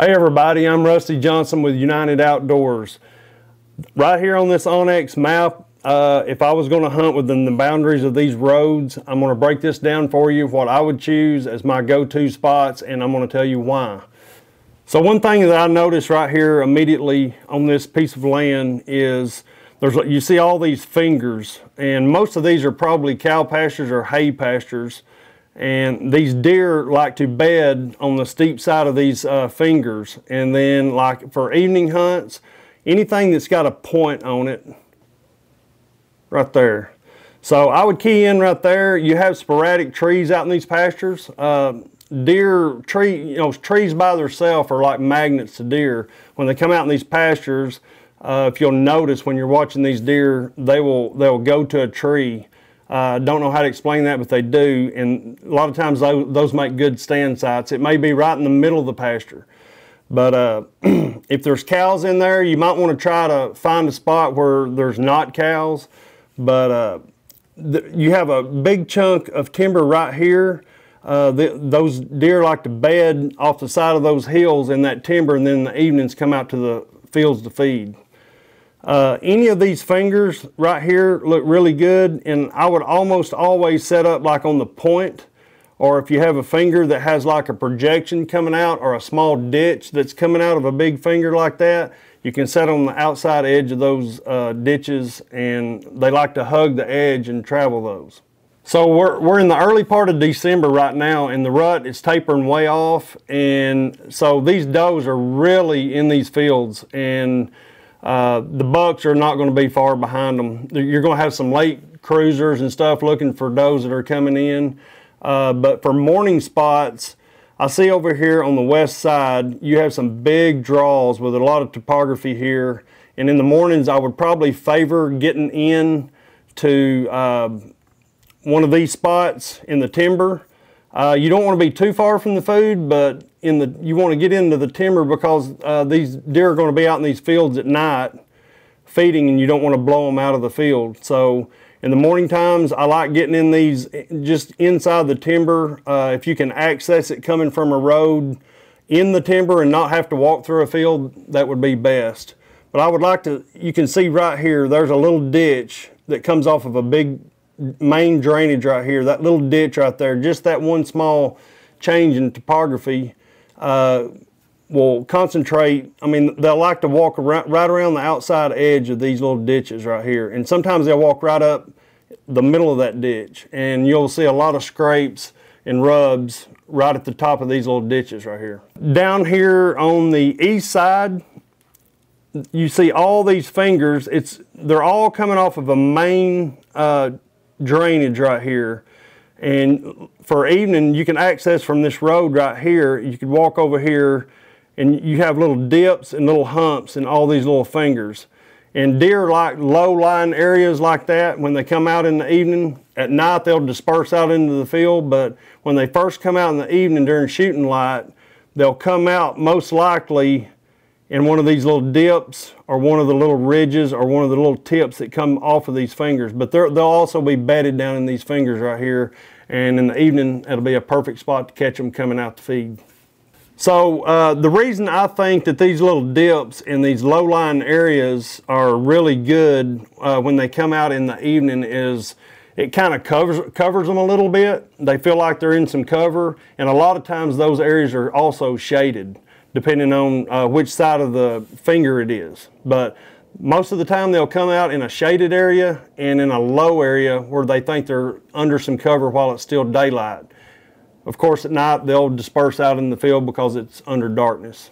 Hey everybody, I'm Rusty Johnson with United Outdoors. Right here on this onX map, if I was going to hunt within the boundaries of these roads, I'm going to break this down for you, what I would choose as my go-to spots, and I'm going to tell you why. So one thing that I noticed right here immediately on this piece of land is you see all these fingers, and most of these are probably cow pastures or hay pastures. And these deer like to bed on the steep side of these fingers. And then like for evening hunts, anything that's got a point on it, right there. So I would key in right there. You have sporadic trees out in these pastures. Trees by themselves are like magnets to deer. When they come out in these pastures, if you'll notice when you're watching these deer, they'll go to a tree. Don't know how to explain that, but they do, and a lot of times those make good stand sites. It may be right in the middle of the pasture, but if there's cows in there, you might want to try to find a spot where there's not cows. But you have a big chunk of timber right here. Those deer like to bed off the side of those hills in that timber, and then in the evenings come out to the fields to feed. Any of these fingers right here look really good, and I would almost always set up like on the point, or if you have a finger that has like a projection coming out or a small ditch that's coming out of a big finger like that, you can set on the outside edge of those ditches, and they like to hug the edge and travel those. So we're in the early part of December right now, and the rut is tapering way off, and so these does are really in these fields, and the bucks are not going to be far behind them. You're going to have some late cruisers and stuff looking for does that are coming in. But for morning spots, I see over here on the west side, you have some big draws with a lot of topography here. And in the mornings, I would probably favor getting in to one of these spots in the timber. You don't want to be too far from the food, but you want to get into the timber, because these deer are going to be out in these fields at night feeding, and you don't want to blow them out of the field. So in the morning times, I like getting in these just inside the timber. If you can access it coming from a road in the timber and not have to walk through a field, that would be best. But I would like to, you can see right here, there's a little ditch that comes off of a big main drainage right here, that little ditch right there. Just that one small change in topography will concentrate. I mean, they'll like to walk right around the outside edge of these little ditches right here, and sometimes they'll walk right up the middle of that ditch, and you'll see a lot of scrapes and rubs right at the top of these little ditches right here. Down here on the east side, you see all these fingers. They're all coming off of a main drainage right here, and for evening you can access from this road right here. You could walk over here, and you have little dips and little humps and all these little fingers, and deer like low-lying areas like that. When they come out in the evening, at night they'll disperse out into the field, but when they first come out in the evening during shooting light, they'll come out most likely in one of these little dips or one of the little ridges or one of the little tips that come off of these fingers. But they'll also be bedded down in these fingers right here, and in the evening it'll be a perfect spot to catch them coming out to feed. So the reason I think that these little dips in these low-lying areas are really good when they come out in the evening is it kind of covers them a little bit. They feel like they're in some cover, and a lot of times those areas are also shaded, depending on which side of the finger it is. But most of the time they'll come out in a shaded area and in a low area where they think they're under some cover while it's still daylight. Of course, at night they'll disperse out in the field because it's under darkness.